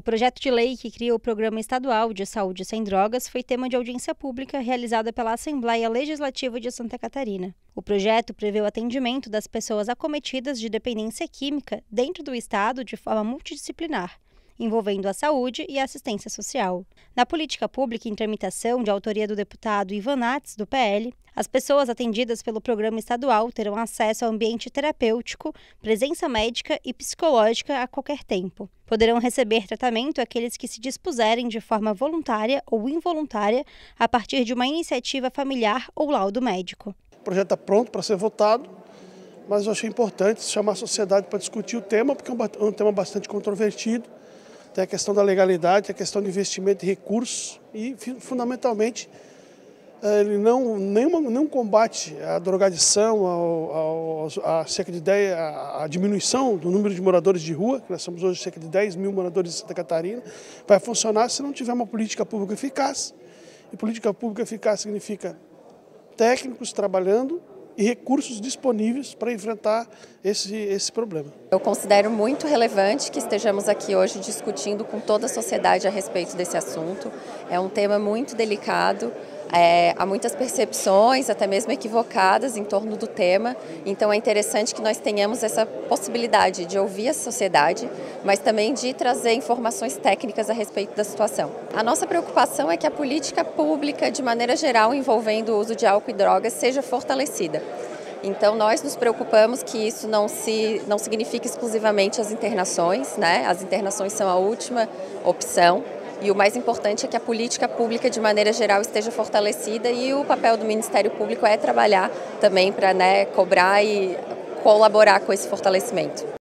O projeto de lei que cria o Programa Estadual de Saúde Sem Drogas foi tema de audiência pública realizada pela Assembleia Legislativa de Santa Catarina. O projeto prevê o atendimento das pessoas acometidas de dependência química dentro do Estado de forma multidisciplinar, envolvendo a saúde e a assistência social. Na política pública em tramitação de autoria do deputado Ivanatis, do PL, as pessoas atendidas pelo programa estadual terão acesso ao ambiente terapêutico, presença médica e psicológica a qualquer tempo. Poderão receber tratamento aqueles que se dispuserem de forma voluntária ou involuntária a partir de uma iniciativa familiar ou laudo médico. O projeto está pronto para ser votado, mas eu achei importante chamar a sociedade para discutir o tema, porque é um tema bastante controvertido. Tem a questão da legalidade, tem a questão de investimento e recursos e, fundamentalmente, ele não combate a drogadição, a diminuição do número de moradores de rua, que nós somos hoje cerca de 10 mil moradores de Santa Catarina, vai funcionar se não tiver uma política pública eficaz. E política pública eficaz significa técnicos trabalhando e recursos disponíveis para enfrentar esse problema. Eu considero muito relevante que estejamos aqui hoje discutindo com toda a sociedade a respeito desse assunto. É um tema muito delicado, há muitas percepções, até mesmo equivocadas, em torno do tema. Então é interessante que nós tenhamos essa possibilidade de ouvir a sociedade, mas também de trazer informações técnicas a respeito da situação. A nossa preocupação é que a política pública, de maneira geral, envolvendo o uso de álcool e drogas, seja fortalecida. Então nós nos preocupamos que isso não signifique exclusivamente as internações, né? As internações são a última opção e o mais importante é que a política pública de maneira geral esteja fortalecida e o papel do Ministério Público é trabalhar também para cobrar e colaborar com esse fortalecimento.